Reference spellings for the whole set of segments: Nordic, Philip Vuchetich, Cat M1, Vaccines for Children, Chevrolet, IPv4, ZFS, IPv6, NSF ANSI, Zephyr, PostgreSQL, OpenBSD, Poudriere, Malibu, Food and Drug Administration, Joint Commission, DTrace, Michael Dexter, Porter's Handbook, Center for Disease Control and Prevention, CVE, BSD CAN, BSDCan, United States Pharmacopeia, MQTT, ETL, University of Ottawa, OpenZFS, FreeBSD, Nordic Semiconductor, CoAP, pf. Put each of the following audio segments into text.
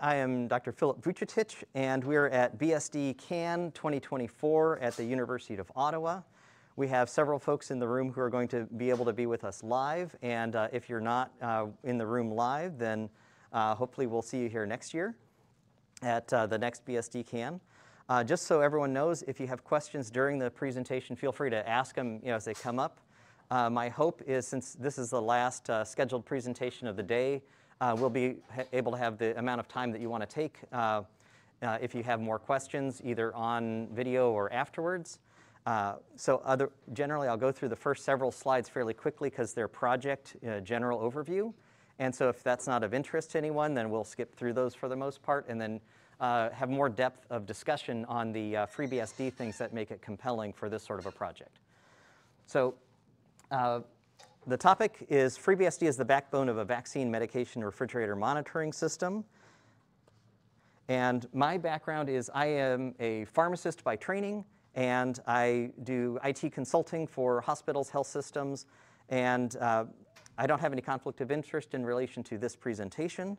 Hi, I am Dr. Philip Vuchetich, and we're at BSD CAN 2024 at the University of Ottawa. We have several folks in the room who are going to be able to be with us live, and if you're not in the room live, then hopefully we'll see you here next year at the next BSD CAN. Just so everyone knows, if you have questions during the presentation, feel free to ask them as they come up. My hope is, since this is the last scheduled presentation of the day, we'll be able to have the amount of time that you want to take if you have more questions, either on video or afterwards. Generally, I'll go through the first several slides fairly quickly because they're project general overview. And so if that's not of interest to anyone, then we'll skip through those for the most part and then have more depth of discussion on the FreeBSD things that make it compelling for this sort of a project. So the topic is FreeBSD is the backbone of a vaccine medication refrigerator monitoring system. And my background is I am a pharmacist by training, and I do IT consulting for hospitals, health systems, and I don't have any conflict of interest in relation to this presentation.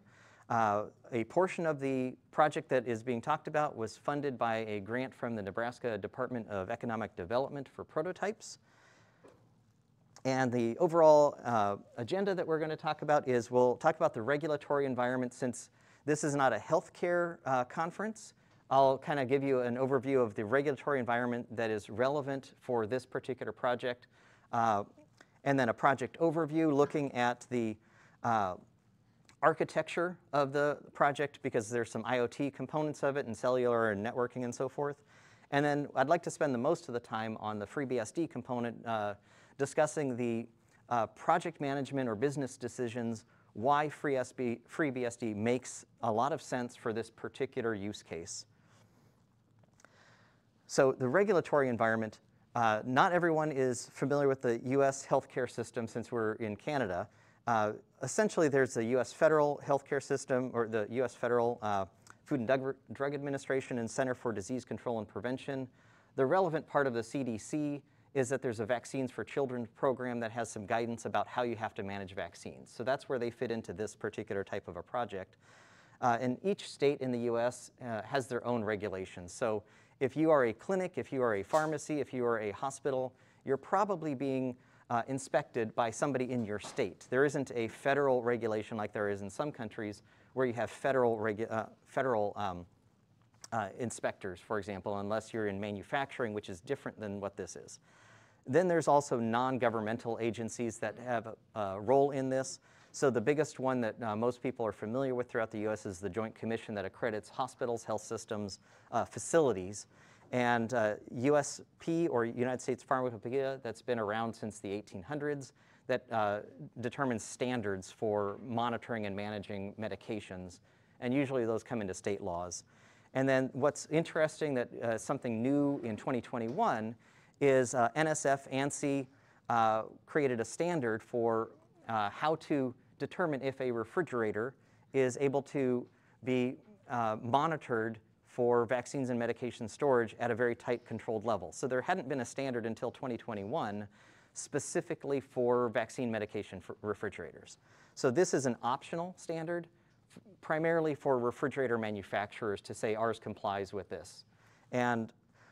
A portion of the project that is being talked about was funded by a grant from the Nebraska Department of Economic Development for prototypes. And the overall agenda that we're going to talk about is we'll talk about the regulatory environment. Since this is not a healthcare conference, I'll kind of give you an overview of the regulatory environment that is relevant for this particular project, and then a project overview looking at the architecture of the project, because there's some IoT components of it and cellular and networking and so forth. And then I'd like to spend the most of the time on the FreeBSD component, discussing the project management or business decisions, why FreeBSD makes a lot of sense for this particular use case. So the regulatory environment, not everyone is familiar with the US healthcare system since we're in Canada. Essentially, there's the US federal healthcare system, or the US federal Food and Drug Administration and Center for Disease Control and Prevention. The relevant part of the CDC is that there's a Vaccines for Children program that has some guidance about how you have to manage vaccines. So that's where they fit into this particular type of a project. And each state in the US has their own regulations. So if you are a clinic, if you are a pharmacy, if you are a hospital, you're probably being inspected by somebody in your state. There isn't a federal regulation like there is in some countries where you have federal, inspectors, for example, unless you're in manufacturing, which is different than what this is. Then there's also non-governmental agencies that have a role in this. So the biggest one that most people are familiar with throughout the US is the Joint Commission that accredits hospitals, health systems, facilities. And USP, or United States Pharmacopeia, that's been around since the 1800s, that determines standards for monitoring and managing medications. And usually those come into state laws. And then what's interesting that something new in 2021 is NSF ANSI created a standard for how to determine if a refrigerator is able to be monitored for vaccines and medication storage at a very tight controlled level. So there hadn't been a standard until 2021 specifically for vaccine medication for refrigerators. So this is an optional standard, primarily for refrigerator manufacturers to say ours complies with this. And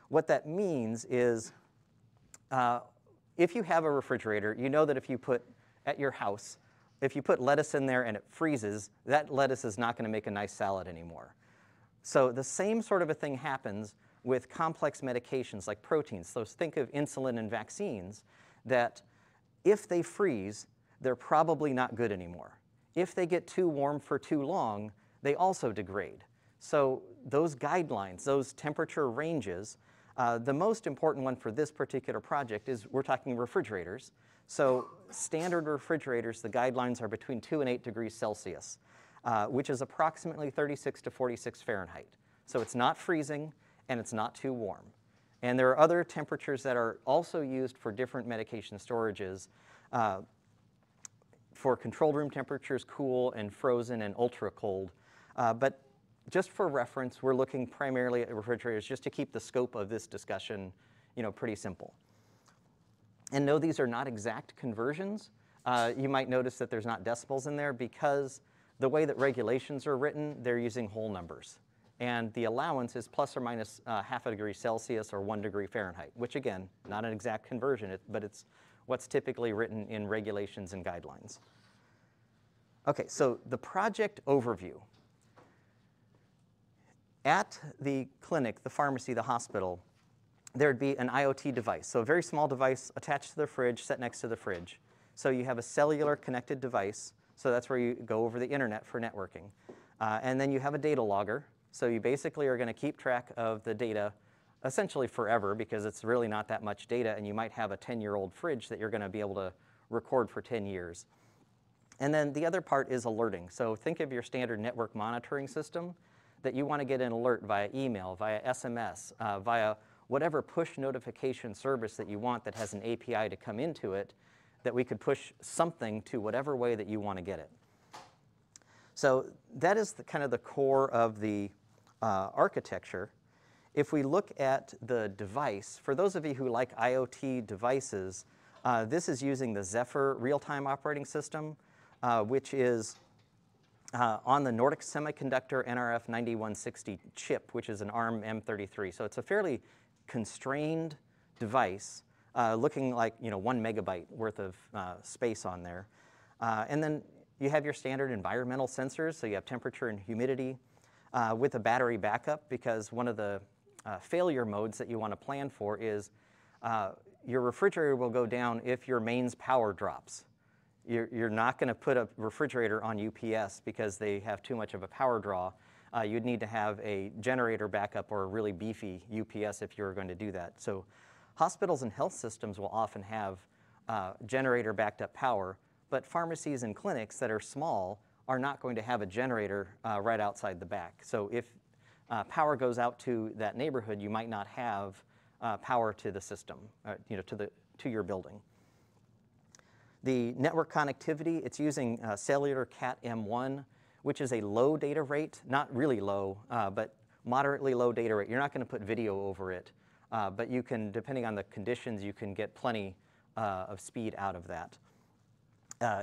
what that means is if you have a refrigerator, you know that if you put at your house, if you put lettuce in there and it freezes, that lettuce is not going to make a nice salad anymore. So the same sort of a thing happens with complex medications like proteins. So think of insulin and vaccines, that if they freeze, they're probably not good anymore. If they get too warm for too long, they also degrade. So those guidelines, those temperature ranges, the most important one for this particular project is we're talking refrigerators. So standard refrigerators, the guidelines are between 2 and 8 degrees Celsius, which is approximately 36 to 46 Fahrenheit. So it's not freezing and it's not too warm. And there are other temperatures that are also used for different medication storages. For controlled room temperatures, cool and frozen and ultra cold. But just for reference, we're looking primarily at refrigerators just to keep the scope of this discussion pretty simple. And no, these are not exact conversions. You might notice that there's not decibels in there because the way that regulations are written, they're using whole numbers. And the allowance is plus or minus half a degree Celsius or 1 degree Fahrenheit, which again, not an exact conversion, but it's what's typically written in regulations and guidelines. Okay, so the project overview. At the clinic, the pharmacy, the hospital, there'd be an IoT device. So a very small device attached to the fridge, set next to the fridge. So you have a cellular connected device. So that's where you go over the internet for networking. And then you have a data logger. So you basically are going to keep track of the data essentially forever because it's really not that much data. And you might have a 10-year-old fridge that you're going to be able to record for 10 years. And then the other part is alerting. So think of your standard network monitoring system that you want to get an alert via email, via SMS, via whatever push notification service that you want that has an API to come into it, that we could push something to whatever way that you want to get it. So that is the, kind of the core of the architecture. If we look at the device, for those of you who like IoT devices, this is using the Zephyr real-time operating system, which is on the Nordic Semiconductor NRF9160 chip, which is an ARM M33. So it's a fairly constrained device, looking like 1 megabyte worth of space on there. And then you have your standard environmental sensors, so you have temperature and humidity with a battery backup, because one of the failure modes that you want to plan for is your refrigerator will go down if your mains power drops. You're not going to put a refrigerator on UPS because they have too much of a power draw. You'd need to have a generator backup or a really beefy UPS if you were going to do that. So hospitals and health systems will often have generator backed up power, but pharmacies and clinics that are small are not going to have a generator right outside the back. So if power goes out to that neighborhood, you might not have power to the system, to your building. The network connectivity, it's using cellular Cat M1, which is a low data rate, not really low, but moderately low data rate. You're not going to put video over it, but you can, depending on the conditions, you can get plenty of speed out of that.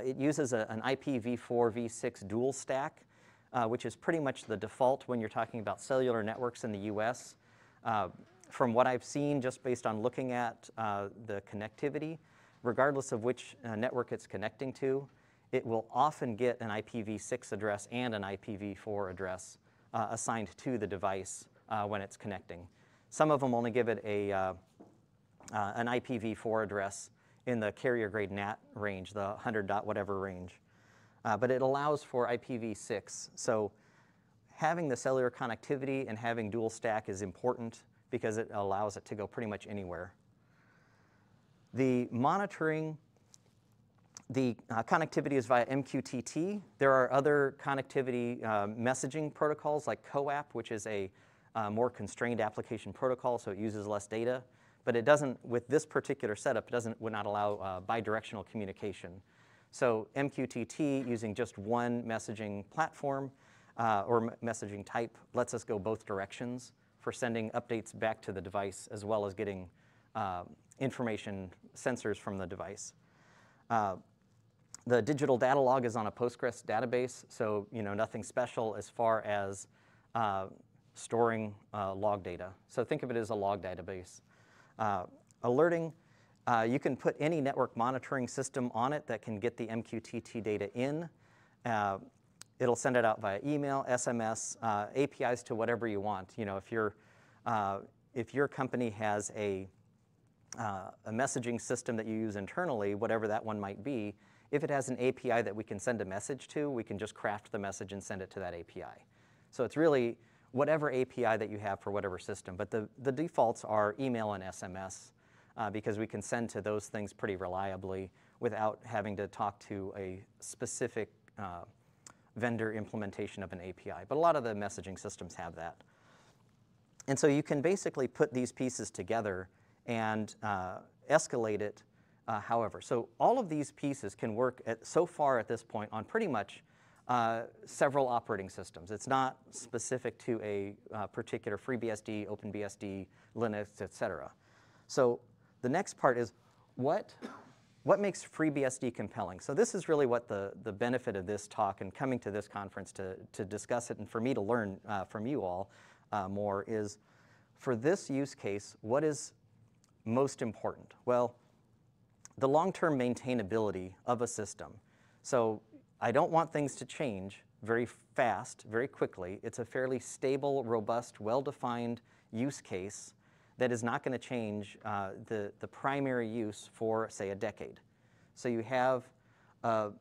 It uses an IPv4, v6 dual stack, which is pretty much the default when you're talking about cellular networks in the US. From what I've seen, just based on looking at the connectivity, regardless of which network it's connecting to, it will often get an IPv6 address and an IPv4 address assigned to the device when it's connecting. Some of them only give it an IPv4 address in the carrier grade NAT range, the 100.whatever range. But it allows for IPv6. So having the cellular connectivity and having dual stack is important because it allows it to go pretty much anywhere. The monitoring, the connectivity is via MQTT. There are other connectivity messaging protocols like CoAP, which is a more constrained application protocol, so it uses less data. But it doesn't, with this particular setup, it would not allow bidirectional communication. So MQTT, using just one messaging platform or messaging type, lets us go both directions for sending updates back to the device as well as getting information sensors from the device. The digital data log is on a Postgres database, so nothing special as far as storing log data. So think of it as a log database. Alerting, you can put any network monitoring system on it that can get the MQTT data in. It'll send it out via email, SMS, APIs to whatever you want. If your company has a messaging system that you use internally, whatever that one might be, if it has an API that we can send a message to, we can just craft the message and send it to that API. So it's really whatever API that you have for whatever system. But the defaults are email and SMS because we can send to those things pretty reliably without having to talk to a specific vendor implementation of an API. But a lot of the messaging systems have that. And so you can basically put these pieces together and escalate it however. So all of these pieces can work so far at this point on pretty much several operating systems. It's not specific to a particular FreeBSD, OpenBSD, Linux, etc. So the next part is what What makes FreeBSD compelling? So this is really what the benefit of this talk and coming to this conference to discuss it and for me to learn from you all more is, for this use case, what is most important? Well, the long-term maintainability of a system. So I don't want things to change very fast, very quickly. It's a fairly stable, robust, well-defined use case that is not going to change the primary use for, say, a decade. So you have a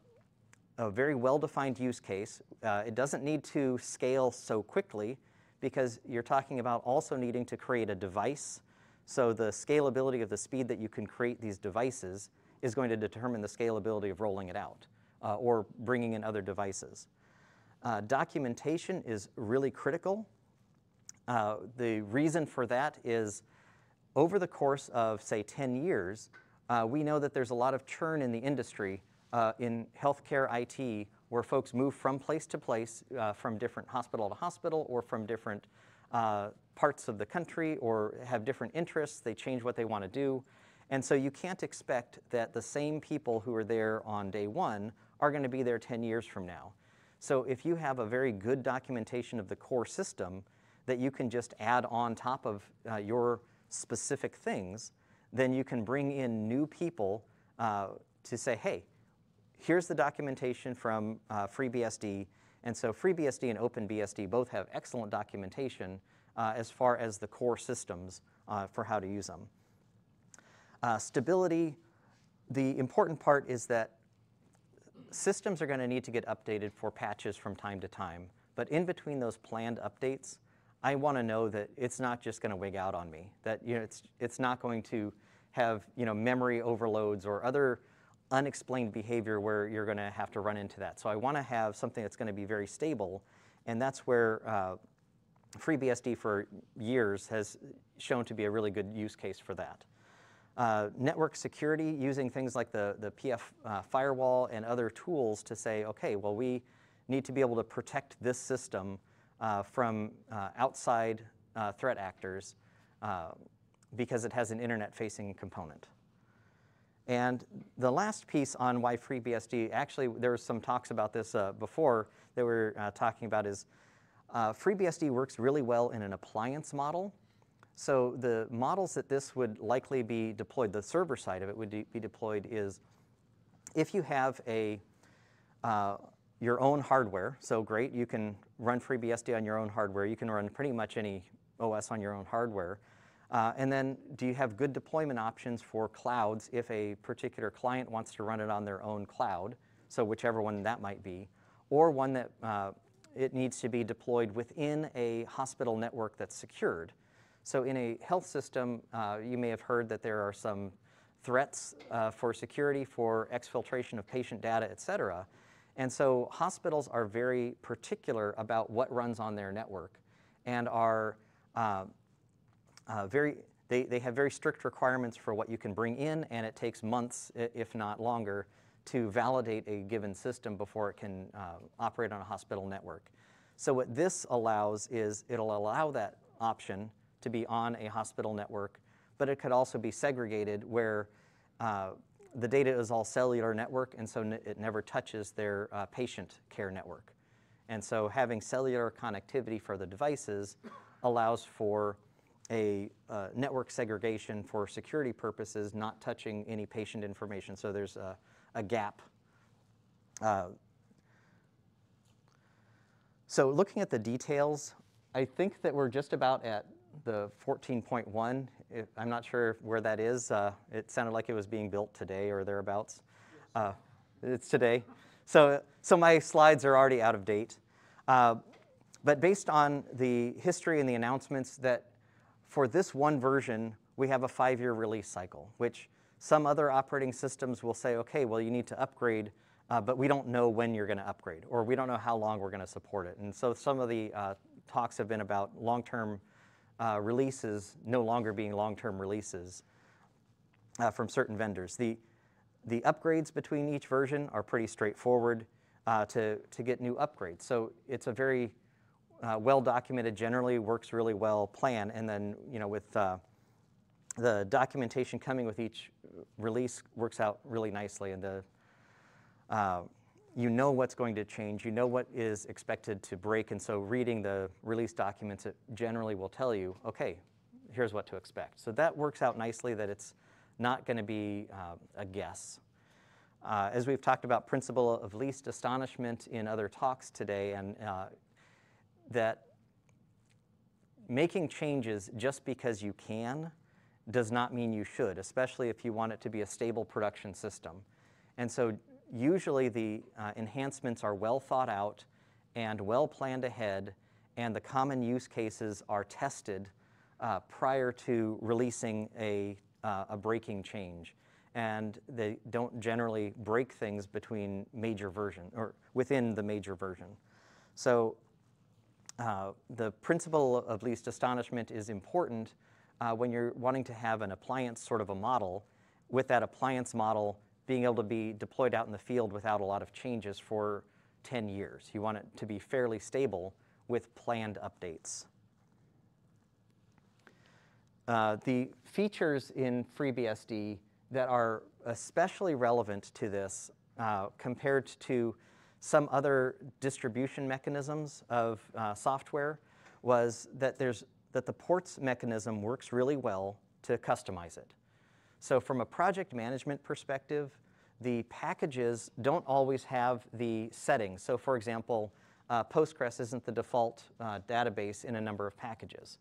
very well-defined use case. It doesn't need to scale so quickly because you're talking about also needing to create a device. So the scalability of the speed that you can create these devices is going to determine the scalability of rolling it out or bringing in other devices. Documentation is really critical. The reason for that is over the course of, say, 10 years, we know that there's a lot of churn in the industry in healthcare IT where folks move from place to place, from different hospital to hospital or from different parts of the country or have different interests. They change what they want to do. And so you can't expect that the same people who are there on day one are going to be there 10 years from now. So if you have a very good documentation of the core system that you can just add on top of your specific things, then you can bring in new people to say, hey, here's the documentation from FreeBSD. And so FreeBSD and OpenBSD both have excellent documentation as far as the core systems for how to use them. Stability, the important part is that systems are going to need to get updated for patches from time to time. But in between those planned updates, I want to know that it's not just going to wig out on me, that it's not going to have memory overloads or other unexplained behavior where you're going to have to run into that. So I want to have something that's going to be very stable, and that's where FreeBSD for years has shown to be a really good use case for that. Network security, using things like the pf firewall and other tools to say, okay, well, we need to be able to protect this system from outside threat actors because it has an internet-facing component. And the last piece on why FreeBSD, actually there were some talks about this before that we were talking about, is FreeBSD works really well in an appliance model. So the models that this would likely be deployed, the server side of it would be deployed, is if you have your own hardware, so great, you can run FreeBSD on your own hardware. You can run pretty much any OS on your own hardware. And then do you have good deployment options for clouds if a particular client wants to run it on their own cloud, so whichever one that might be, or one that it needs to be deployed within a hospital network that's secured. So in a health system, you may have heard that there are some threats for security, for exfiltration of patient data, et cetera. And so hospitals are very particular about what runs on their network and are they have very strict requirements for what you can bring in, and it takes months, if not longer, to validate a given system before it can operate on a hospital network. So what this allows is it'll allow that option to be on a hospital network, but it could also be segregated where the data is all cellular network, and so it never touches their patient care network. And so having cellular connectivity for the devices allows for a network segregation for security purposes, not touching any patient information. So there's a gap. So looking at the details, I think that we're just about at the 14.1. I'm not sure where that is. It sounded like it was being built today or thereabouts. It's today. So my slides are already out of date. But based on the history and the announcements, that for this one version, we have a 5-year release cycle, which some other operating systems will say, okay, well, you need to upgrade, but we don't know when you're going to upgrade, or we don't know how long we're going to support it. And so some of the talks have been about long-term releases no longer being long-term releases from certain vendors. The upgrades between each version are pretty straightforward to get new upgrades. So it's a very well-documented, generally works really well plan. And then with the documentation coming with each release works out really nicely, and the you know what's going to change, you know what is expected to break, and so reading the release documents, it generally will tell you, okay, here's what to expect. So that works out nicely that it's not going to be a guess. As we've talked about principle of least astonishment in other talks today, and that making changes just because you can does not mean you should, especially if you want it to be a stable production system. And so usually the enhancements are well thought out and well planned ahead, and the common use cases are tested prior to releasing a breaking change. And they don't generally break things between major version or within the major version. So the principle of least astonishment is important when you're wanting to have an appliance sort of a model, with that appliance model being able to be deployed out in the field without a lot of changes for 10 years. You want it to be fairly stable with planned updates. The features in FreeBSD that are especially relevant to this compared to some other distribution mechanisms of software was that the ports mechanism works really well to customize it. So from a project management perspective, the packages don't always have the settings. So for example, Postgres isn't the default database in a number of packages.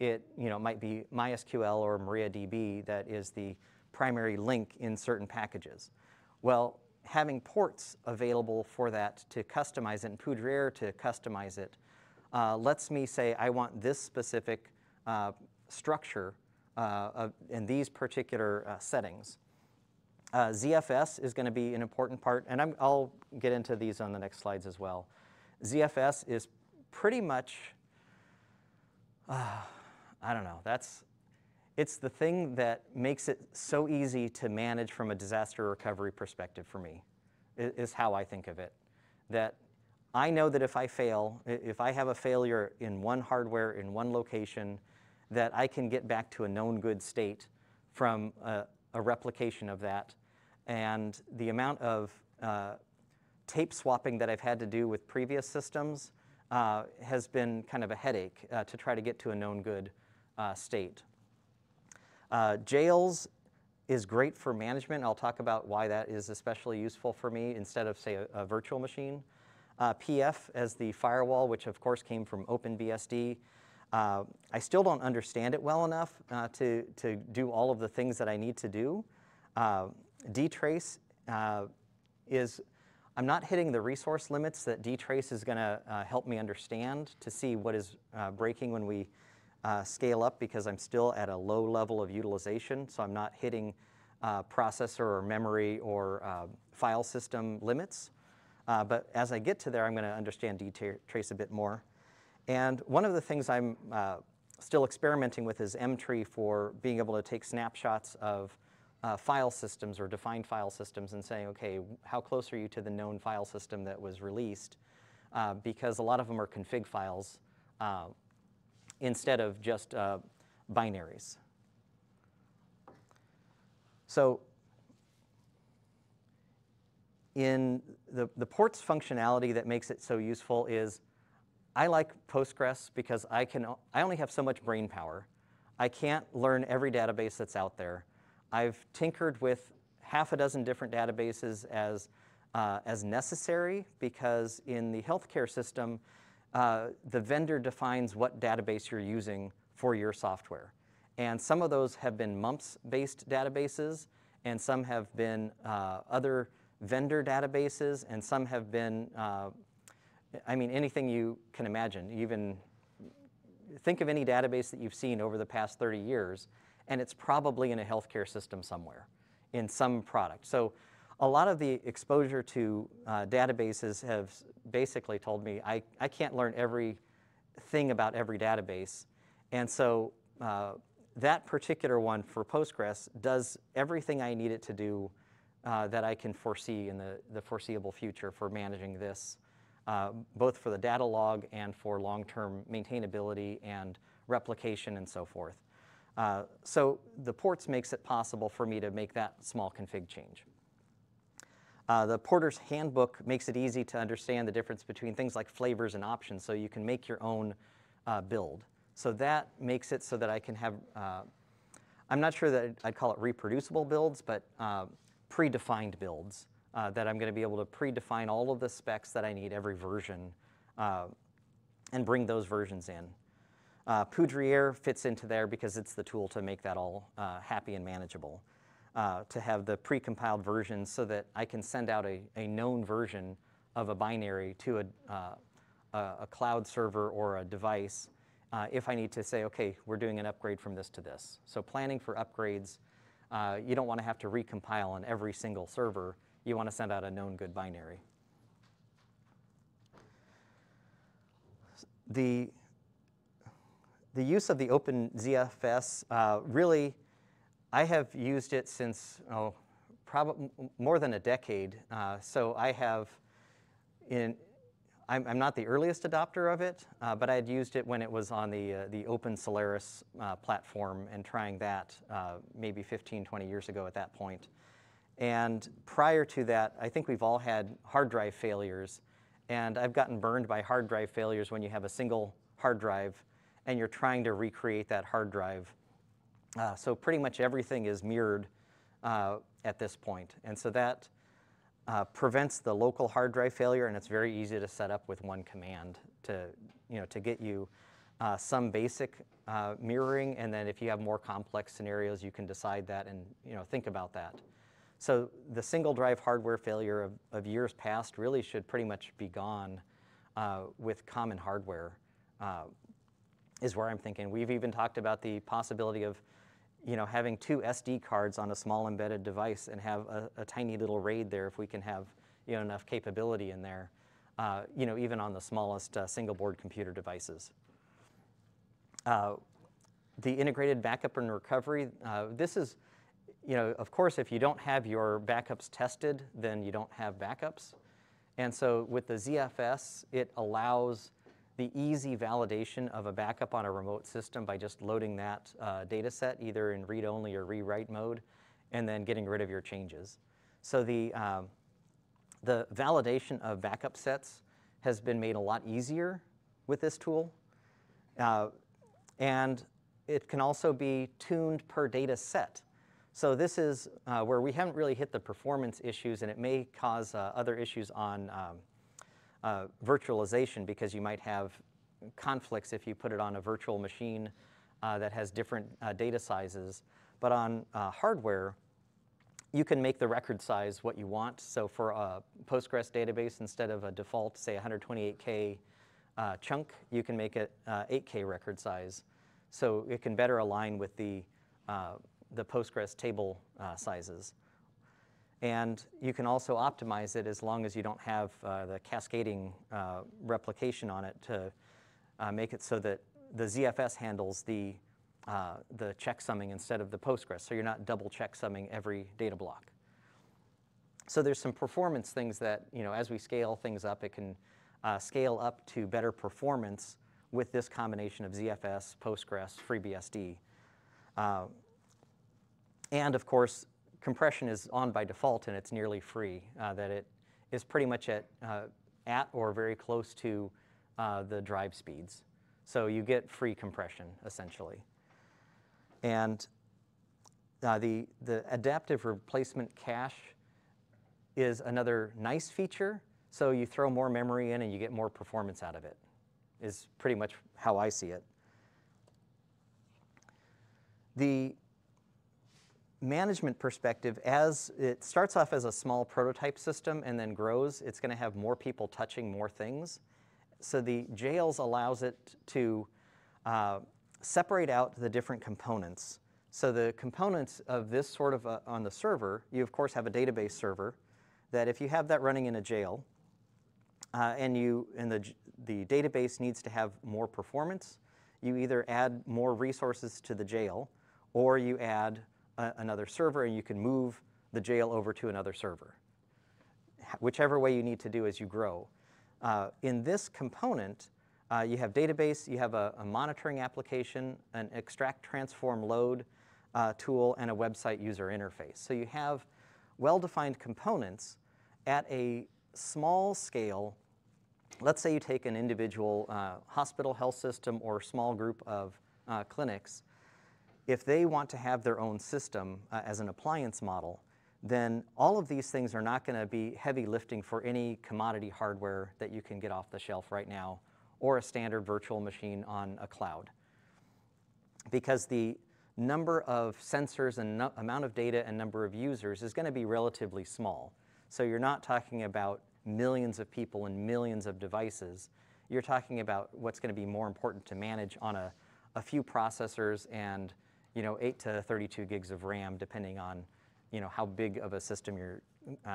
It might be MySQL or MariaDB that is the primary link in certain packages. Well, having ports available for that to customize it, and Poudriere to customize it, lets me say I want this specific structure in these particular settings. ZFS is going to be an important part, and I'll get into these on the next slides as well. ZFS is pretty much, I don't know, it's the thing that makes it so easy to manage from a disaster recovery perspective for me, is how I think of it. That I know that if I fail, if I have a failure in one hardware, in one location, that I can get back to a known good state from a replication of that. And the amount of tape swapping that I've had to do with previous systems has been kind of a headache to try to get to a known good state. Jails is great for management. I'll talk about why that is especially useful for me instead of, say, a virtual machine. PF as the firewall, which of course came from OpenBSD. I still don't understand it well enough to do all of the things that I need to do. DTrace I'm not hitting the resource limits that DTrace is going to help me understand to see what is breaking when we scale up, because I'm still at a low level of utilization, so I'm not hitting processor or memory or file system limits. But as I get to there, I'm going to understand DTrace a bit more. And one of the things I'm still experimenting with is mtree for being able to take snapshots of file systems or defined file systems and saying, okay, how close are you to the known file system that was released? Because a lot of them are config files instead of just binaries. So in the ports functionality that makes it so useful is I like Postgres because I only have so much brain power. I can't learn every database that's out there. I've tinkered with half a dozen different databases as necessary, because in the healthcare system, the vendor defines what database you're using for your software. And some of those have been MUMPS-based databases, and some have been other vendor databases, and some have been, I mean, anything you can imagine. Even think of any database that you've seen over the past 30 years, and it's probably in a healthcare system somewhere, in some product. So a lot of the exposure to databases have basically told me I can't learn everything about every database. And so that particular one for Postgres does everything I need it to do that I can foresee in the foreseeable future for managing this, both for the data log and for long-term maintainability and replication and so forth. So the ports makes it possible for me to make that small config change. The Porter's Handbook makes it easy to understand the difference between things like flavors and options, so you can make your own build. So that makes it so that I can have, I'm not sure that I'd call it reproducible builds, but predefined builds that I'm going to be able to predefine all of the specs that I need every version and bring those versions in. Poudriere fits into there because it's the tool to make that all happy and manageable, to have the precompiled versions so that I can send out a known version of a binary to a cloud server or a device if I need to say, okay, we're doing an upgrade from this to this. So planning for upgrades, you don't want to have to recompile on every single server. You want to send out a known good binary. The use of the OpenZFS, really, I have used it since, oh, probably more than a decade. So I have, I'm not the earliest adopter of it, but I had used it when it was on the Open Solaris platform and trying that maybe 15, 20 years ago at that point. And prior to that, I think we've all had hard drive failures. And I've gotten burned by hard drive failures when you have a single hard drive and you're trying to recreate that hard drive. So pretty much everything is mirrored at this point. And so that prevents the local hard drive failure, and it's very easy to set up with one command to, to get you some basic mirroring. And then if you have more complex scenarios, you can decide that and think about that. So the single drive hardware failure of years past really should pretty much be gone with common hardware. Is where I'm thinking. We've even talked about the possibility of having 2 SD cards on a small embedded device and have a tiny little RAID there if we can have enough capability in there, even on the smallest single board computer devices. The integrated backup and recovery, this is, of course, if you don't have your backups tested, then you don't have backups. And so with the ZFS, it allows the easy validation of a backup on a remote system by just loading that data set either in read-only or rewrite mode and then getting rid of your changes. So the validation of backup sets has been made a lot easier with this tool. And it can also be tuned per data set. So this is where we haven't really hit the performance issues, and it may cause other issues on virtualization, because you might have conflicts if you put it on a virtual machine that has different data sizes. But on hardware, you can make the record size what you want. So for a Postgres database, instead of a default, say 128K chunk, you can make it 8K record size. So it can better align with the Postgres table sizes. And you can also optimize it as long as you don't have the cascading replication on it to make it so that the ZFS handles the checksumming instead of the Postgres. So you're not double checksumming every data block. So there's some performance things that, as we scale things up, it can scale up to better performance with this combination of ZFS, Postgres, FreeBSD. And of course, compression is on by default, and it's nearly free, that it is pretty much at or very close to the drive speeds. So you get free compression, essentially. And the adaptive replacement cache is another nice feature. So you throw more memory in and you get more performance out of it, is pretty much how I see it. The management perspective, as it starts off as a small prototype system and then grows, it's going to have more people touching more things. So the jails allows it to separate out the different components. So the components of this sort of on the server, you of course have a database server that if you have that running in a jail, and the database needs to have more performance, you either add more resources to the jail or you add another server, and you can move the jail over to another server. Whichever way you need to do as you grow. In this component, You have database, you have a monitoring application, an extract, transform, load tool, and a website user interface. So you have well-defined components at a small scale. Let's say you take an individual hospital health system or small group of clinics. If they want to have their own system as an appliance model, then all of these things are not going to be heavy lifting for any commodity hardware that you can get off the shelf right now or a standard virtual machine on a cloud. Because the number of sensors and amount of data and number of users is going to be relatively small. So you're not talking about millions of people and millions of devices. You're talking about what's going to be more important to manage on a few processors and 8 to 32 gigs of RAM, depending on how big of a system you're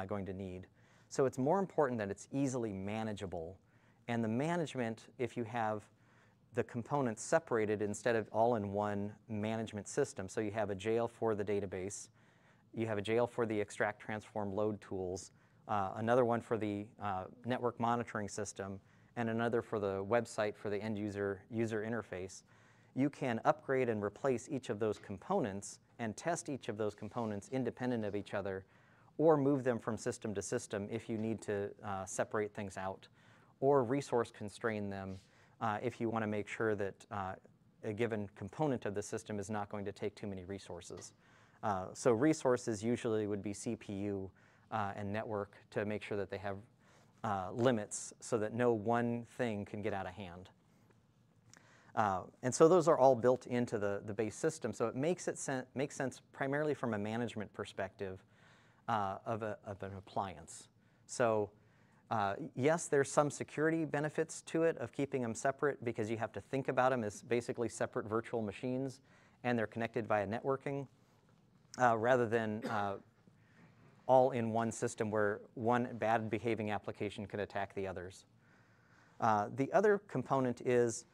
going to need. So it's more important that it's easily manageable. And the management, if you have the components separated instead of all in one management system, so you have a jail for the database, you have a jail for the extract, transform, load tools, another one for the network monitoring system, and another for the website for the end user interface, you can upgrade and replace each of those components and test each of those components independent of each other, or move them from system to system if you need to separate things out, or resource constrain them if you want to make sure that a given component of the system is not going to take too many resources. So resources usually would be CPU and network to make sure that they have limits so that no one thing can get out of hand. And so those are all built into the base system. So it makes sense primarily from a management perspective of an appliance. So yes, there's some security benefits to it of keeping them separate because you have to think about them as basically separate virtual machines, and they're connected via networking rather than all in one system where one bad behaving application could attack the others. The other component is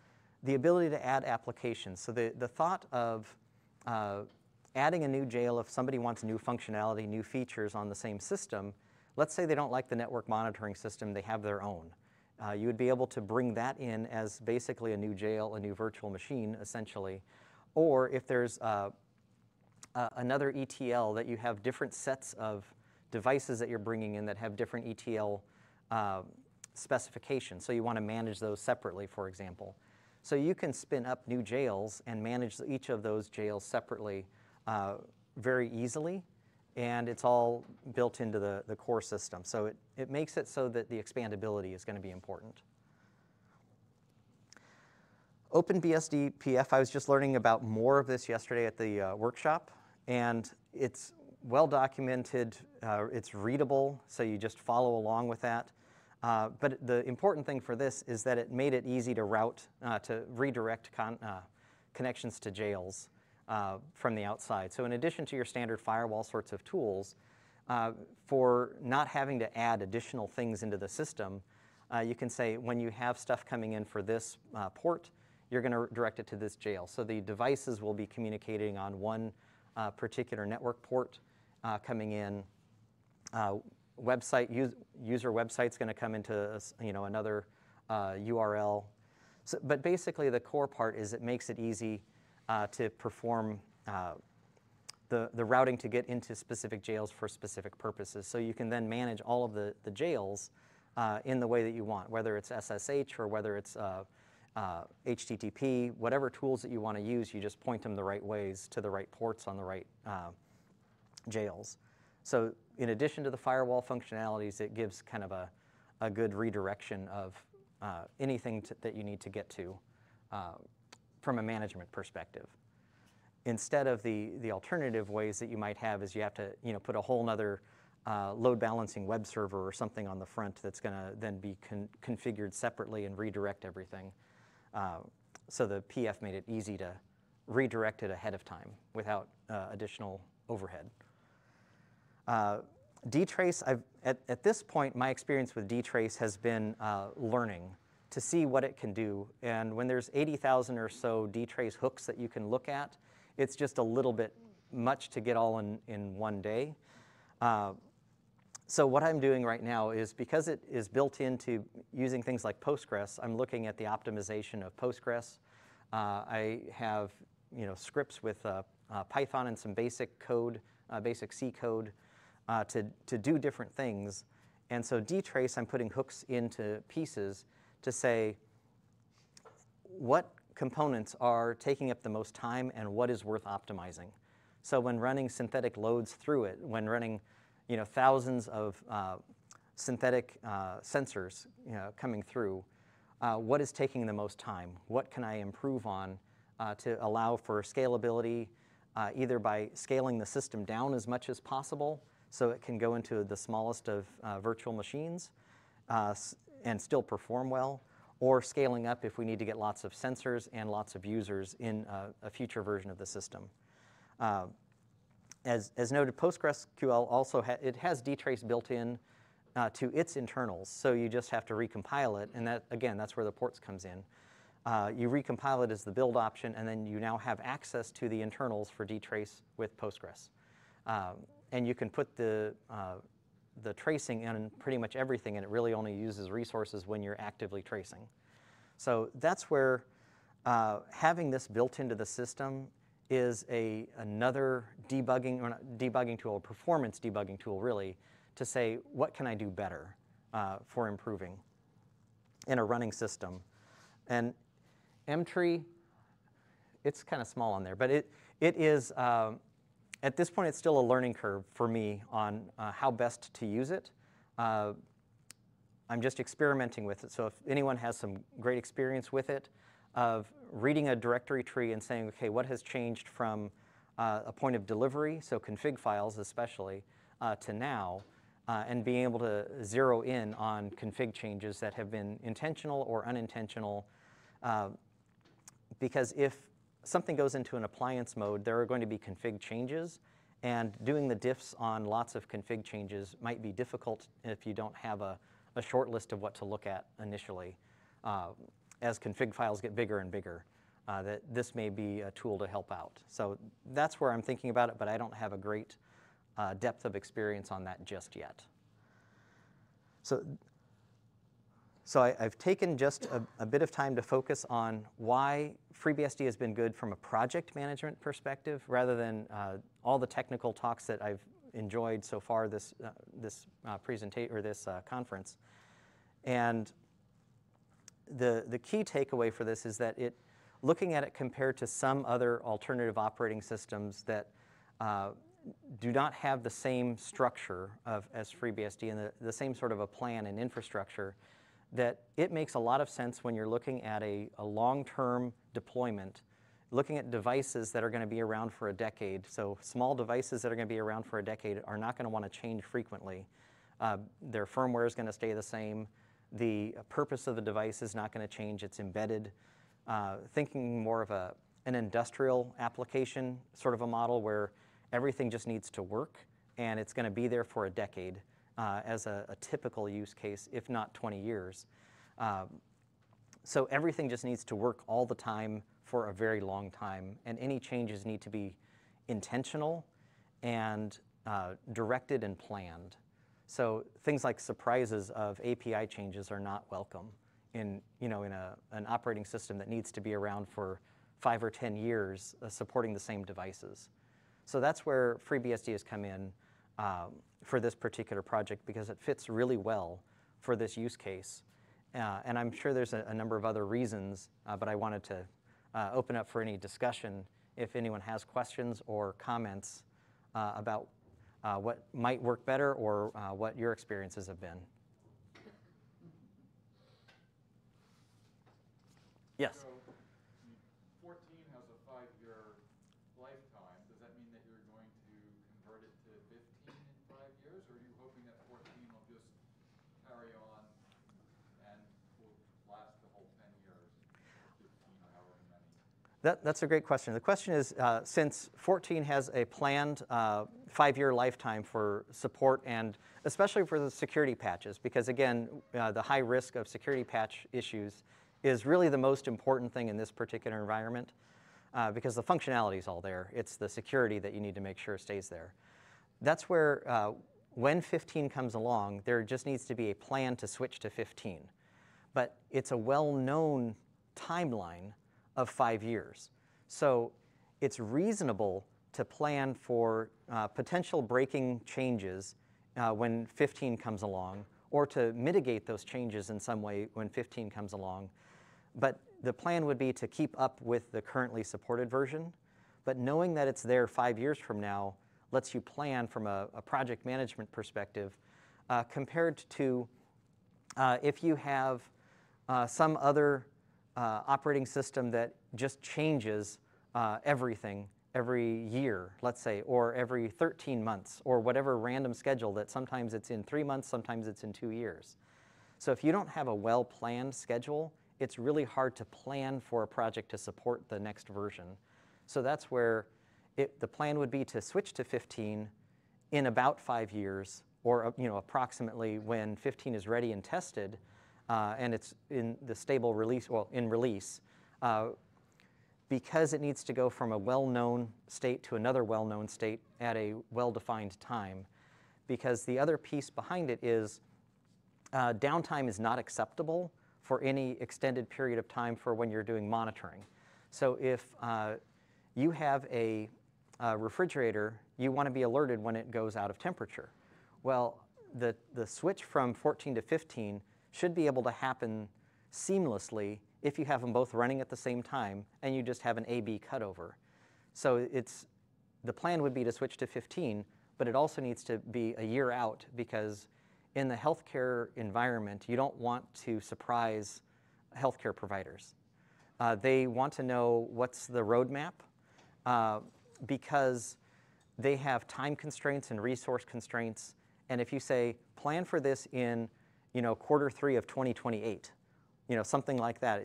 the ability to add applications. So the thought of adding a new jail if somebody wants new functionality, new features on the same system, let's say they don't like the network monitoring system, they have their own. You would be able to bring that in as basically a new jail, a new virtual machine, essentially. Or if there's another ETL that you have different sets of devices that you're bringing in that have different ETL specifications. So you want to manage those separately, for example. So you can spin up new jails and manage each of those jails separately very easily, and it's all built into the core system. So it makes it so that the expandability is going to be important. OpenBSD pf, I was just learning about more of this yesterday at the workshop, and it's well documented, it's readable, so you just follow along with that. But the important thing for this is that it made it easy to route, to redirect connections to jails from the outside. So in addition to your standard firewall sorts of tools, for not having to add additional things into the system, you can say when you have stuff coming in for this port, you're going to direct it to this jail. So the devices will be communicating on one particular network port coming in. User website's going to come into another URL. So, but basically the core part is it makes it easy to perform the routing to get into specific jails for specific purposes. So you can then manage all of the jails in the way that you want, whether it's SSH or whether it's HTTP, whatever tools that you want to use, you just point them the right ways to the right ports on the right jails. So in addition to the firewall functionalities, it gives kind of a good redirection of anything that you need to get to from a management perspective. Instead of the alternative ways that you might have is you have to put a whole nother load balancing web server or something on the front that's going to then be configured separately and redirect everything. So the PF made it easy to redirect it ahead of time without additional overhead. DTrace, at this point, my experience with DTrace has been learning to see what it can do. And when there's 80,000 or so DTrace hooks that you can look at, it's just a little bit much to get all in one day. So what I'm doing right now is, because it is built into using things like Postgres, I'm looking at the optimization of Postgres. I have scripts with Python and some basic code, basic C code to do different things. And so DTrace, I'm putting hooks into pieces to say what components are taking up the most time and what is worth optimizing. So when running synthetic loads through it, when running thousands of synthetic sensors coming through, what is taking the most time? What can I improve on to allow for scalability, either by scaling the system down as much as possible so it can go into the smallest of virtual machines and still perform well, or scaling up if we need to get lots of sensors and lots of users in a future version of the system. As noted, PostgreSQL also has DTrace built in to its internals, so you just have to recompile it, and that, again, that's where the ports comes in. You recompile it as the build option, and then you now have access to the internals for DTrace with Postgres. And you can put the tracing in pretty much everything, and it really only uses resources when you're actively tracing. So that's where having this built into the system is another debugging, or not debugging tool, performance debugging tool, really, to say, what can I do better for improving in a running system? And mtree, it's kind of small on there, but it is, at this point, it's still a learning curve for me on how best to use it. I'm just experimenting with it, so if anyone has some great experience with it, of reading a directory tree and saying, okay, what has changed from a point of delivery, so config files especially, to now, and being able to zero in on config changes that have been intentional or unintentional. Because if something goes into an appliance mode, there are going to be config changes, and doing the diffs on lots of config changes might be difficult if you don't have a short list of what to look at initially. As config files get bigger and bigger, that this may be a tool to help out. So that's where I'm thinking about it, but I don't have a great depth of experience on that just yet. So I've taken just a bit of time to focus on why FreeBSD has been good from a project management perspective, rather than all the technical talks that I've enjoyed so far this conference. And the key takeaway for this is that looking at it compared to some other alternative operating systems that do not have the same structure as FreeBSD and the same sort of a plan and infrastructure, that it makes a lot of sense when you're looking at a long-term deployment, looking at devices that are going to be around for a decade. So small devices that are going to be around for a decade are not going to want to change frequently. Their firmware is going to stay the same. The purpose of the device is not going to change. It's embedded. Thinking more of an industrial application, sort of a model where everything just needs to work, and it's going to be there for a decade as a typical use case, if not 20 years. So everything just needs to work all the time for a very long time, and any changes need to be intentional and directed and planned. So things like surprises of API changes are not welcome in an operating system that needs to be around for 5 or 10 years supporting the same devices. So that's where FreeBSD has come in for this particular project, because it fits really well for this use case. And I'm sure there's a number of other reasons, but I wanted to open up for any discussion if anyone has questions or comments about what might work better, or what your experiences have been. Yes? So 14 has a 5-year lifetime. Does that mean that you're going to convert it to 15 in 5 years, or are you hoping that 14 will just carry on and will last the whole 10 years, or 15, or however many? That's a great question. The question is, since 14 has a planned 5-year lifetime for support, and especially for the security patches, because again, the high risk of security patch issues is really the most important thing in this particular environment, because the functionality is all there. It's the security that you need to make sure stays there. That's where when 15 comes along, there just needs to be a plan to switch to 15. But it's a well-known timeline of 5 years. So it's reasonable to plan for potential breaking changes when 15 comes along, or to mitigate those changes in some way when 15 comes along. But the plan would be to keep up with the currently supported version, but knowing that it's there 5 years from now lets you plan from a project management perspective compared to if you have some other operating system that just changes everything every year, let's say, or every 13 months, or whatever random schedule that sometimes it's in 3 months, sometimes it's in 2 years. So if you don't have a well-planned schedule, it's really hard to plan for a project to support the next version. So that's where the plan would be to switch to 15 in about 5 years, or approximately when 15 is ready and tested, and it's in the stable release, well, in release, because it needs to go from a well-known state to another well-known state at a well-defined time. Because the other piece behind it is downtime is not acceptable for any extended period of time for when you're doing monitoring. So if you have a refrigerator, you want to be alerted when it goes out of temperature. Well, the switch from 14 to 15 should be able to happen seamlessly if you have them both running at the same time and you just have an A/B cutover. So the plan would be to switch to 15, but it also needs to be a year out, because in the healthcare environment, you don't want to surprise healthcare providers. They want to know what's the roadmap, because they have time constraints and resource constraints. And if you say, plan for this in Q3 of 2028, something like that,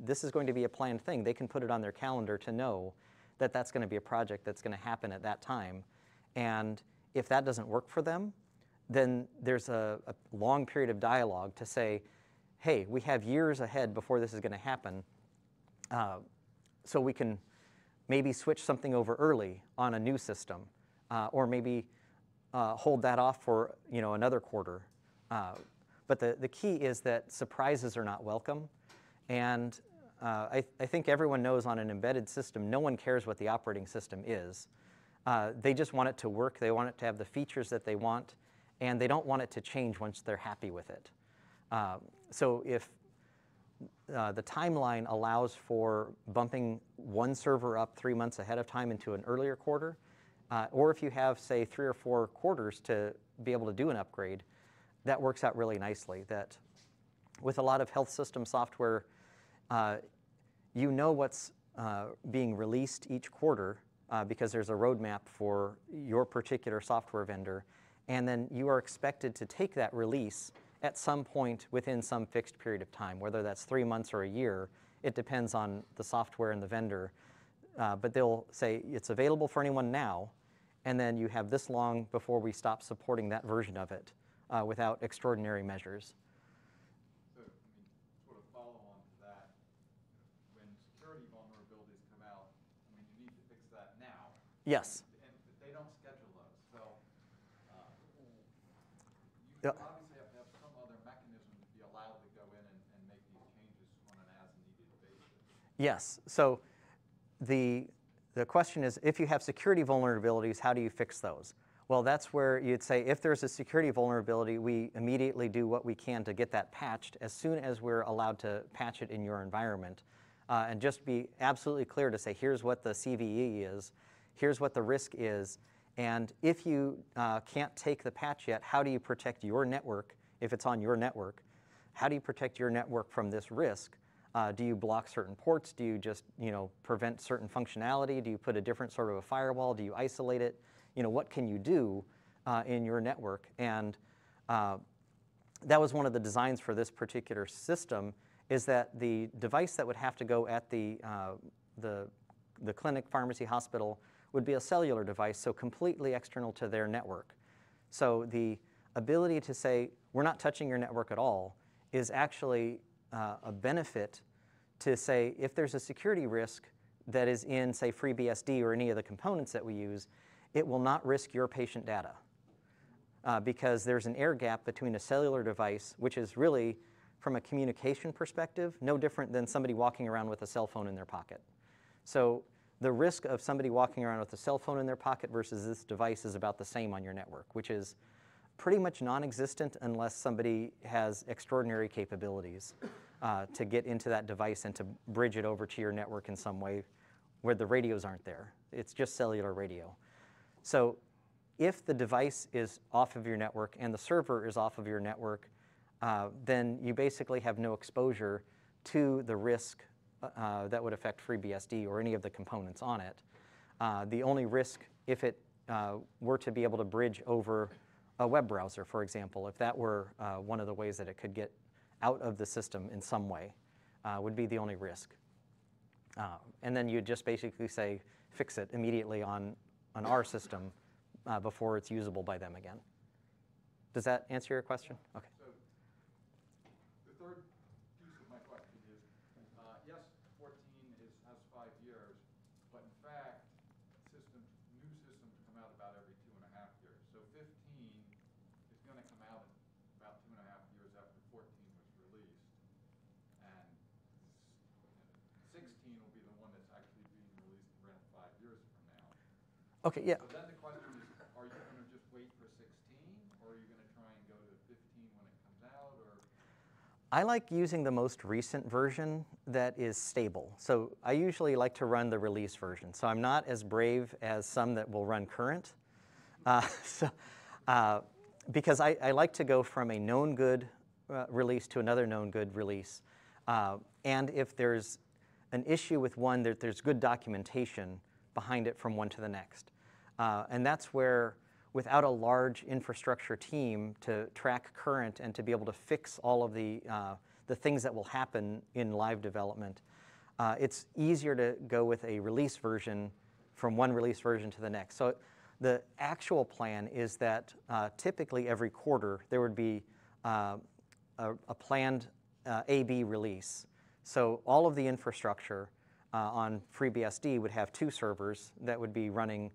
this is going to be a planned thing. They can put it on their calendar to know that that's going to be a project that's going to happen at that time. And if that doesn't work for them, then there's a long period of dialogue to say, hey, we have years ahead before this is going to happen, so we can maybe switch something over early on a new system, or maybe hold that off for another quarter. But the key is that surprises are not welcome. And I think everyone knows on an embedded system, no one cares what the operating system is. They just want it to work. They want it to have the features that they want. And they don't want it to change once they're happy with it. So if the timeline allows for bumping one server up 3 months ahead of time into an earlier quarter, or if you have, say, 3 or 4 quarters to be able to do an upgrade, that works out really nicely. That with a lot of health system software, you know what's being released each quarter because there's a roadmap for your particular software vendor, and then you are expected to take that release at some point within some fixed period of time, whether that's 3 months or a year. It depends on the software and the vendor. But they'll say, it's available for anyone now, and then you have this long before we stop supporting that version of it without extraordinary measures. So, sort of follow on to that, when security vulnerabilities come out, you need to fix that now. Yes. And they don't schedule those. So, you obviously have to have some other mechanism to be allowed to go in and make these changes on an as-needed basis. Yes. So the question is, if you have security vulnerabilities, how do you fix those? Well, that's where you'd say, if there's a security vulnerability, we immediately do what we can to get that patched as soon as we're allowed to patch it in your environment. And just be absolutely clear to say, here's what the CVE is, here's what the risk is, and if you can't take the patch yet, how do you protect your network, if it's on your network? How do you protect your network from this risk? Do you block certain ports? Do you just prevent certain functionality? Do you put a different sort of a firewall? Do you isolate it? What can you do in your network? And that was one of the designs for this particular system, is that the device that would have to go at the clinic, pharmacy, hospital would be a cellular device, so completely external to their network. So the ability to say, we're not touching your network at all, is actually a benefit to say, if there's a security risk that is in, say, FreeBSD or any of the components that we use, it will not risk your patient data. because there's an air gap between a cellular device, which is really, from a communication perspective, no different than somebody walking around with a cell phone in their pocket. So the risk of somebody walking around with a cell phone in their pocket versus this device is about the same on your network, which is pretty much non-existent unless somebody has extraordinary capabilities to get into that device and to bridge it over to your network in some way where the radios aren't there. It's just cellular radio. So if the device is off of your network and the server is off of your network, then you basically have no exposure to the risk that would affect FreeBSD or any of the components on it. The only risk if it were to be able to bridge over a web browser, for example, if that were one of the ways that it could get out of the system in some way, would be the only risk. And then you'd just basically say, fix it immediately on our system before it's usable by them again. Does that answer your question? Okay. Okay, yeah. So then the question is, are you going to just wait for 16, or are you going to try and go to 15 when it comes out? Or? I like using the most recent version that is stable. So I usually like to run the release version. So I'm not as brave as some that will run current. Because I like to go from a known good release to another known good release. And if there's an issue with one, there's good documentation behind it from one to the next. And that's where, without a large infrastructure team to track current and to be able to fix all of the things that will happen in live development, it's easier to go with a release version from one release version to the next. So the actual plan is that typically every quarter there would be a planned AB release. So all of the infrastructure on FreeBSD would have two servers that would be running.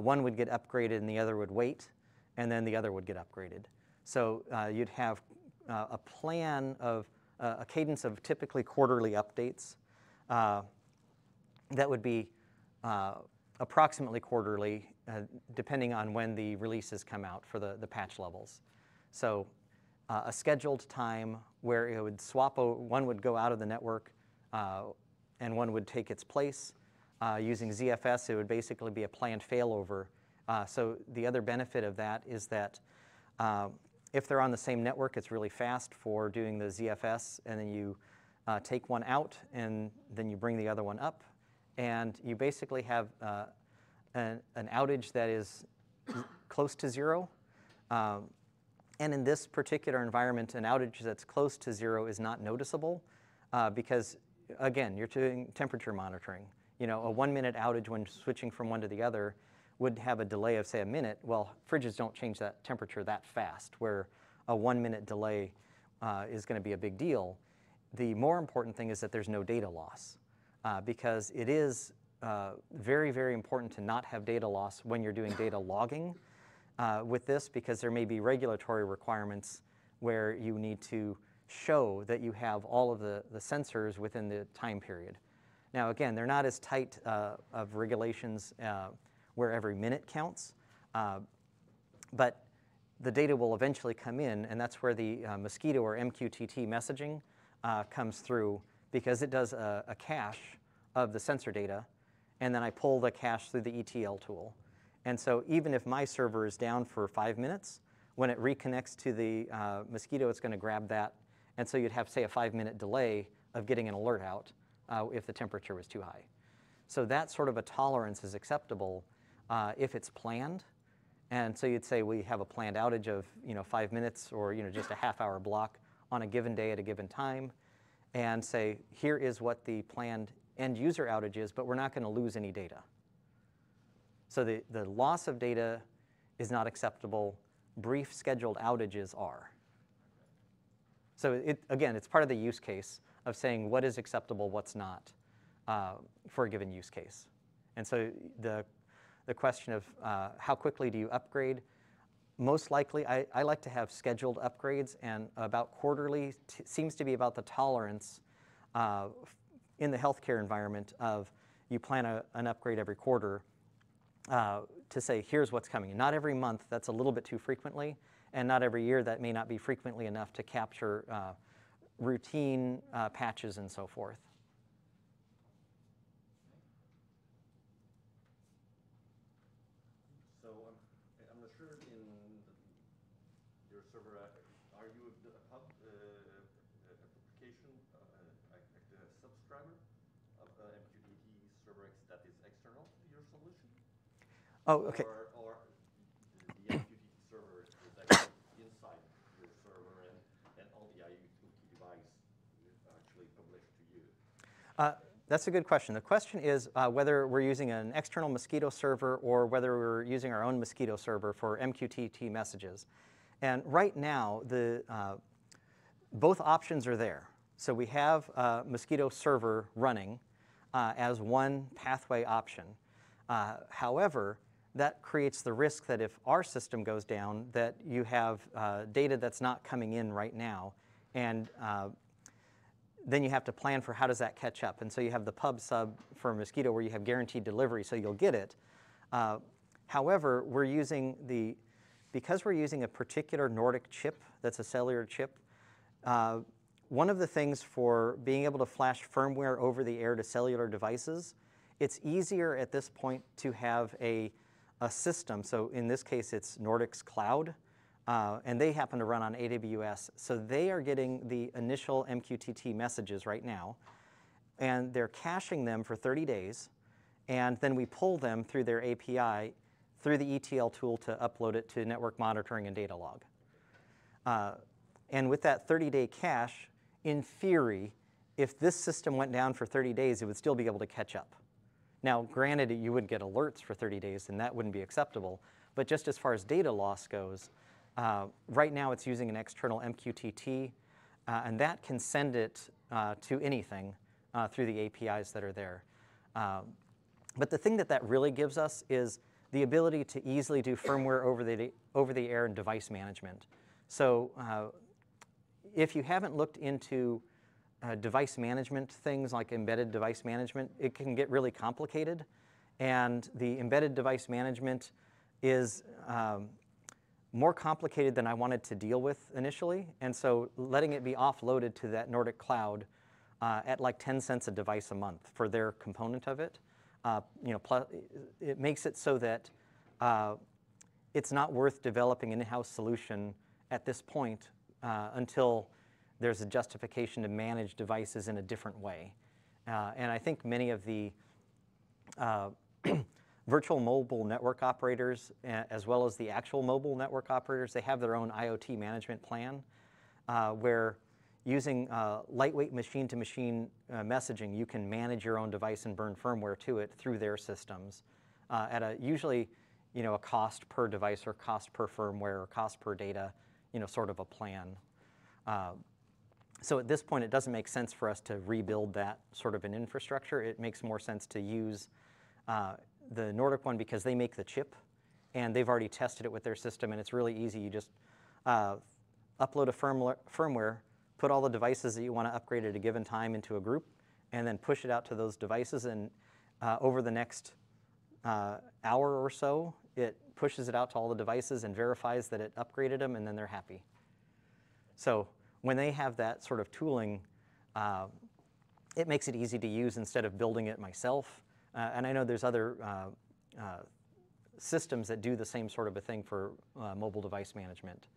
One would get upgraded and the other would wait, and then the other would get upgraded. So you'd have a plan of a cadence of typically quarterly updates that would be approximately quarterly, depending on when the releases come out for the patch levels. So a scheduled time where it would swap, one would go out of the network and one would take its place. Using ZFS, it would basically be a planned failover. So the other benefit of that is that if they're on the same network, it's really fast for doing the ZFS, and then you take one out, and then you bring the other one up, and you basically have an outage that is close to zero. And in this particular environment, an outage that's close to zero is not noticeable because, again, you're doing temperature monitoring. You know, a 1-minute outage when switching from one to the other would have a delay of, say, a minute. Well, fridges don't change that temperature that fast, where a 1-minute delay is going to be a big deal. The more important thing is that there's no data loss, because it is very, very important to not have data loss when you're doing data logging with this, because there may be regulatory requirements where you need to show that you have all of the sensors within the time period. Now, again, they're not as tight of regulations where every minute counts, but the data will eventually come in, and that's where the Mosquito or MQTT messaging comes through, because it does a cache of the sensor data, and then I pull the cache through the ETL tool. And so even if my server is down for 5 minutes, when it reconnects to the Mosquito, it's going to grab that. And so you'd have, say, a 5-minute delay of getting an alert out if the temperature was too high. So that sort of a tolerance is acceptable if it's planned. And so you'd say we have a planned outage of 5 minutes or just a half-hour block on a given day at a given time, and say here is what the planned end-user outage is, but we're not going to lose any data. So the loss of data is not acceptable. Brief scheduled outages are. So it, again, it's part of the use case of saying what is acceptable, what's not for a given use case. And so the question of how quickly do you upgrade, most likely, I like to have scheduled upgrades, and about quarterly seems to be about the tolerance in the healthcare environment of you plan an upgrade every quarter to say, here's what's coming. Not every month, that's a little bit too frequently, and not every year, that may not be frequently enough to capture routine patches and so forth. So I'm not sure in your server, are you a pub application, like the subscriber of MQTT server that is external to your solution? Oh, okay. Or the MQTT server is actually inside your server, and all the IoT devices actually published to you? That's a good question. The question is whether we're using an external Mosquito server or whether we're using our own Mosquito server for MQTT messages. And right now, the both options are there. So we have Mosquito server running as one pathway option. However, that creates the risk that if our system goes down, that you have data that's not coming in right now, and then you have to plan for how does that catch up. And so you have the pub sub for Mosquito where you have guaranteed delivery, so you'll get it. However, because we're using a particular Nordic chip that's a cellular chip, one of the things for being able to flash firmware over the air to cellular devices, it's easier at this point to have a system. So in this case, it's Nordic's cloud, and they happen to run on AWS. So they are getting the initial MQTT messages right now, and they're caching them for 30 days, and then we pull them through their API through the ETL tool to upload it to network monitoring and data log. And with that 30-day cache, in theory, if this system went down for 30 days, it would still be able to catch up. Now, granted, you wouldn't get alerts for 30 days, and that wouldn't be acceptable. But just as far as data loss goes, right now it's using an external MQTT, and that can send it to anything through the APIs that are there. But the thing that really gives us is the ability to easily do firmware over the air and device management. So if you haven't looked into device management things like embedded device management, it can get really complicated. And the embedded device management is more complicated than I wanted to deal with initially. And so letting it be offloaded to that Nordic cloud at like 10 cents a device a month for their component of it, plus it makes it so that it's not worth developing an in-house solution at this point until there's a justification to manage devices in a different way. And I think many of the virtual mobile network operators, as well as the actual mobile network operators, they have their own IoT management plan where using lightweight machine-to-machine messaging, you can manage your own device and burn firmware to it through their systems at a usually a cost per device or cost per firmware or cost per data sort of a plan. So at this point, it doesn't make sense for us to rebuild that sort of an infrastructure. It makes more sense to use the Nordic one because they make the chip, and they've already tested it with their system, and it's really easy. You just upload a firmware, put all the devices that you want to upgrade at a given time into a group, and then push it out to those devices. And over the next hour or so, it pushes it out to all the devices and verifies that it upgraded them, and then they're happy. So when they have that sort of tooling, it makes it easy to use instead of building it myself. And I know there's other systems that do the same sort of a thing for mobile device management.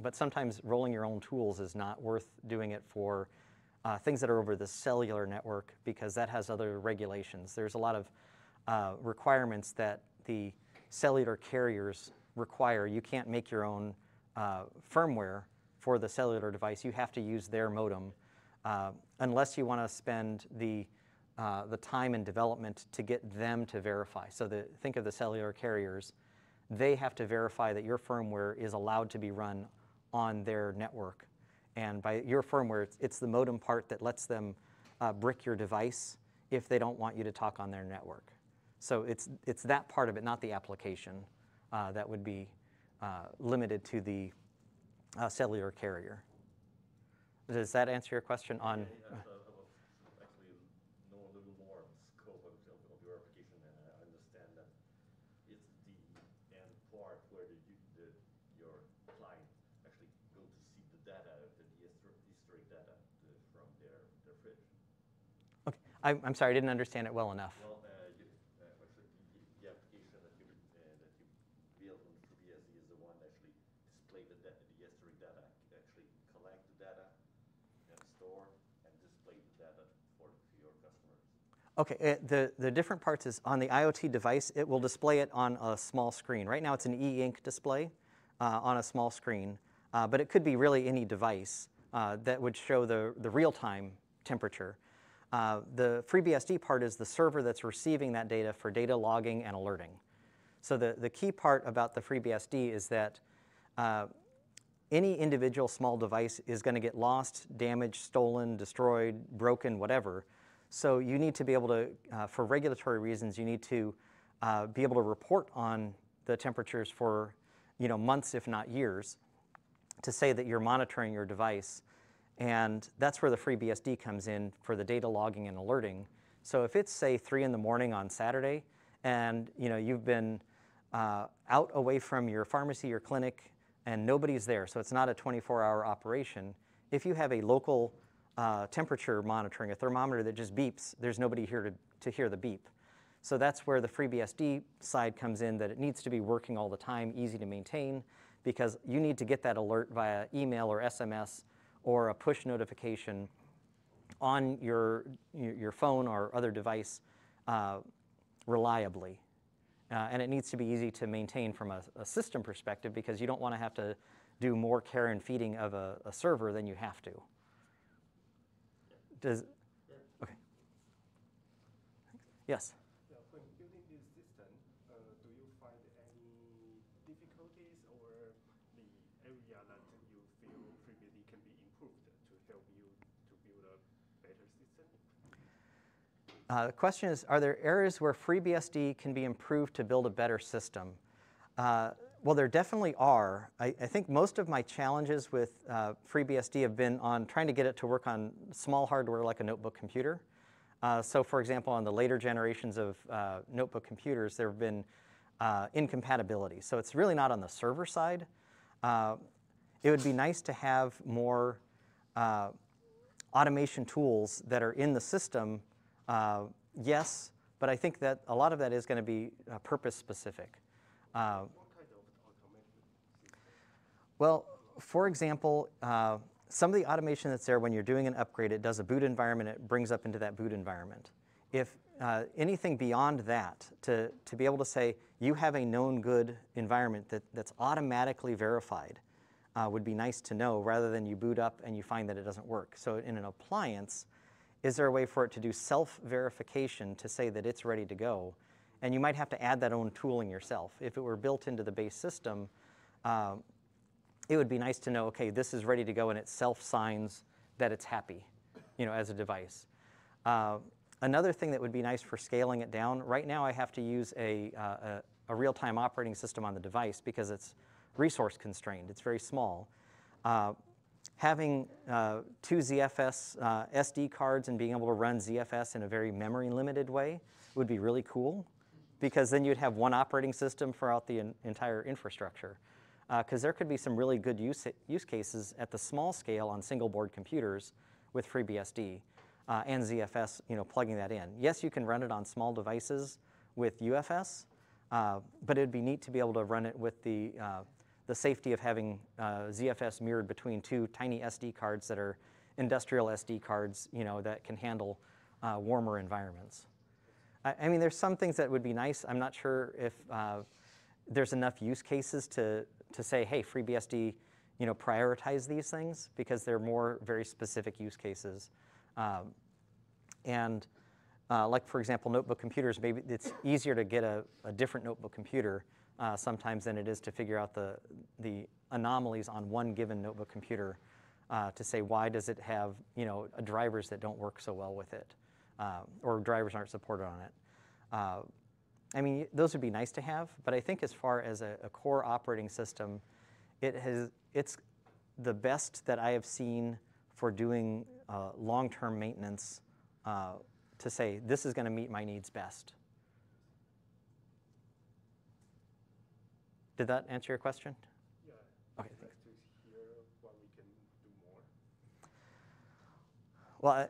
But sometimes rolling your own tools is not worth doing it for things that are over the cellular network because that has other regulations. There's a lot of requirements that the cellular carriers require. You can't make your own firmware for the cellular device. You have to use their modem unless you want to spend the time and development to get them to verify. So think of the cellular carriers. They have to verify that your firmware is allowed to be run on their network. And by your firmware, it's the modem part that lets them brick your device if they don't want you to talk on their network. So it's that part of it, not the application that would be limited to the cellular carrier. Does that answer your question on? Yeah, I was actually know a little more of the scope of your application, and I understand that it's the end part where your client actually go to see the data, the historic data from their fridge. Okay, I'm sorry, I didn't understand it well enough. Well, the application that you built on FreeBSD is the one that actually displayed the historic data, actually collect the data and store and display the data for your customers. Okay, the different parts is on the IoT device, it will display it on a small screen. Right now it's an e-ink display on a small screen, but it could be really any device that would show the real-time temperature. The FreeBSD part is the server that's receiving that data for data logging and alerting. So the key part about the FreeBSD is that any individual small device is going to get lost, damaged, stolen, destroyed, broken, whatever. So you need to be able to, for regulatory reasons, you need to be able to report on the temperatures for months, if not years, to say that you're monitoring your device. And that's where the FreeBSD comes in for the data logging and alerting. So if it's, say, 3 in the morning on Saturday, and you've been out away from your pharmacy or clinic, and nobody's there, so it's not a 24-hour operation. If you have a local temperature monitoring, a thermometer that just beeps, there's nobody here to hear the beep. So that's where the FreeBSD side comes in, that it needs to be working all the time, easy to maintain, because you need to get that alert via email or SMS or a push notification on your phone or other device reliably. And it needs to be easy to maintain from a system perspective, because you don't want to have to do more care and feeding of a server than you have to. Does, okay. Yes? Yeah, when building this system, do you find any difficulties or the area that you feel FreeBSD can be improved to help you to build a better system? The question is, are there areas where FreeBSD can be improved to build a better system? Well, there definitely are. I think most of my challenges with FreeBSD have been on trying to get it to work on small hardware like a notebook computer. So for example, on the later generations of notebook computers, there have been incompatibilities. So it's really not on the server side. It would be nice to have more automation tools that are in the system. Yes, but I think that a lot of that is going to be purpose-specific. What kind of automation? Well, for example, some of the automation that's there when you're doing an upgrade, it does a boot environment, it brings up into that boot environment. If anything beyond that, to be able to say you have a known good environment that's automatically verified would be nice to know, rather than you boot up and you find that it doesn't work. So in an appliance, is there a way for it to do self-verification to say that it's ready to go? And you might have to add that own tooling yourself. If it were built into the base system, it would be nice to know, okay, this is ready to go, and it self-signs that it's happy, as a device. Another thing that would be nice for scaling it down, right now I have to use a real-time operating system on the device because it's resource constrained. It's very small. Having 2 ZFS SD cards and being able to run ZFS in a very memory-limited way would be really cool, because then you'd have one operating system throughout the entire infrastructure. Because there could be some really good use cases at the small scale on single-board computers with FreeBSD and ZFS, plugging that in. Yes, you can run it on small devices with UFS, but it'd be neat to be able to run it with the safety of having ZFS mirrored between 2 tiny SD cards that are industrial SD cards, that can handle warmer environments. I mean, there's some things that would be nice. I'm not sure if there's enough use cases to say, hey, FreeBSD, prioritize these things, because they're more very specific use cases. Like, for example, notebook computers, maybe it's easier to get a different notebook computer sometimes than it is to figure out the anomalies on one given notebook computer to say, why does it have drivers that don't work so well with it, or drivers aren't supported on it. I mean, those would be nice to have, but I think as far as a core operating system, it's the best that I have seen for doing long-term maintenance to say, this is going to meet my needs best. Did that answer your question? Yeah. Okay. Thanks. Hear what we can do more. Well,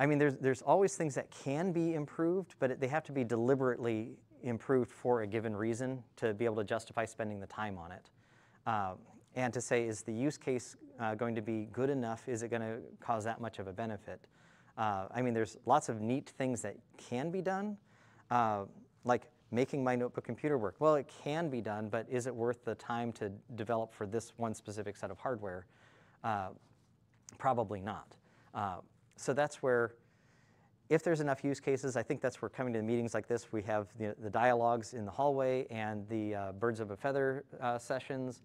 I mean, there's always things that can be improved, but they have to be deliberately improved for a given reason to be able to justify spending the time on it. And to say, is the use case going to be good enough? Is it going to cause that much of a benefit? I mean, there's lots of neat things that can be done, like making my notebook computer work. Well, it can be done, but is it worth the time to develop for this one specific set of hardware? Probably not. So that's where, if there's enough use cases, I think that's where coming to the meetings like this, we have the dialogues in the hallway and the birds of a feather sessions.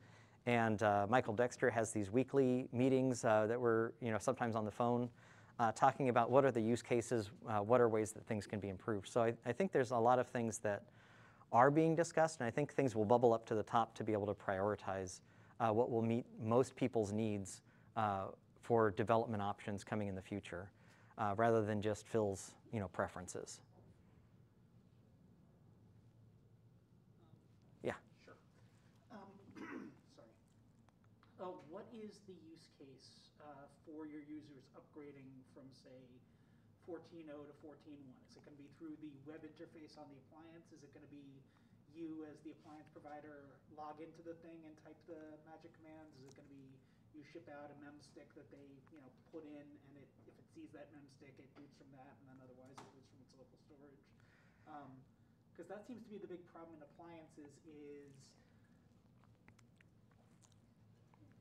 And Michael Dexter has these weekly meetings that we're sometimes on the phone talking about what are the use cases, what are ways that things can be improved. So I think there's a lot of things that are being discussed, and I think things will bubble up to the top to be able to prioritize what will meet most people's needs for development options coming in the future, rather than just Phil's preferences. Yeah. Sure. Sorry. What is the use case for your users upgrading from, say, 14.0 to 14.1? Is it going to be through the web interface on the appliance? Is it going to be you as the appliance provider log into the thing and type the magic commands? Is it going to be you ship out a memstick that they put in, and if it sees that memstick, it boots from that, and then otherwise it boots from its local storage? Because that seems to be the big problem in appliances is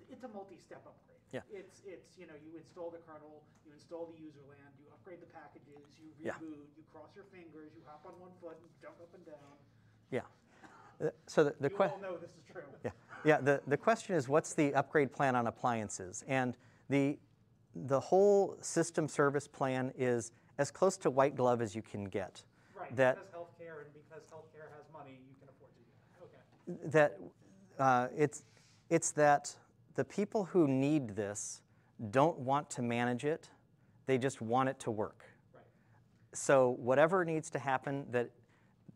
it's a multi-step upgrade. Yeah. It's you install the kernel, you install the user land, you upgrade the packages, you reboot, you cross your fingers, you hop on one foot, and jump up and down. Yeah. So the question. You all know this is true. Yeah. Yeah, the question is, what's the upgrade plan on appliances? And the whole system service plan is as close to white glove as you can get. Right, that, because healthcare and because healthcare has money, you can afford to do that. Okay. That it's that the people who need this don't want to manage it; they just want it to work. Right. So whatever needs to happen, that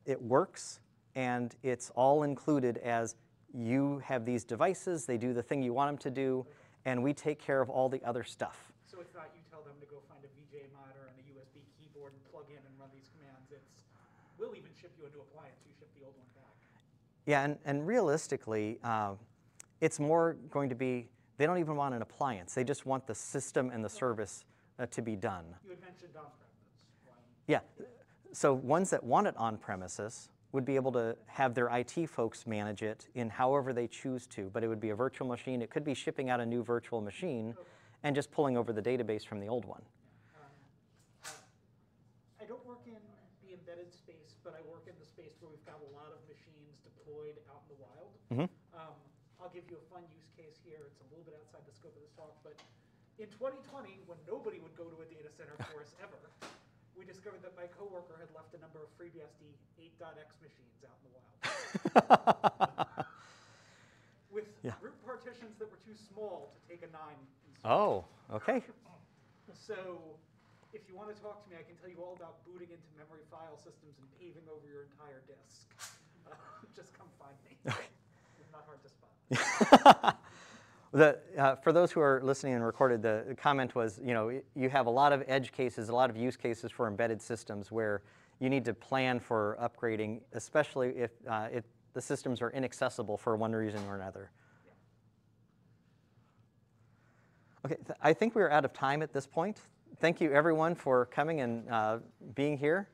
it works, and it's all included as. You have these devices, they do the thing you want them to do, and we take care of all the other stuff. So it's not you tell them to go find a VJ monitor and a USB keyboard and plug in and run these commands. It's, we'll even ship you a new appliance, you ship the old one back. Yeah, and realistically, it's more going to be, they don't even want an appliance. They just want the system and the service to be done. You had mentioned on-premise. Yeah, so ones that want it on-premises would be able to have their IT folks manage it in however they choose to, but it would be a virtual machine. It could be shipping out a new virtual machine and just pulling over the database from the old one. I don't work in the embedded space, but I work in the space where we've got a lot of machines deployed out in the wild. I'll give you a fun use case here. It's a little bit outside the scope of this talk, but in 2020, when nobody would go to a data center course ever, we discovered that my coworker had left a number of FreeBSD 8.x machines out in the wild. With root partitions that were too small to take a 9. Oh, OK. So if you want to talk to me, I can tell you all about booting into memory file systems and paving over your entire disk. Just come find me. It's not hard to spot. For those who are listening and recorded, the comment was, you have a lot of edge cases, a lot of use cases for embedded systems where you need to plan for upgrading, especially if the systems are inaccessible for one reason or another. OK, I think we're out of time at this point. Thank you, everyone, for coming and being here.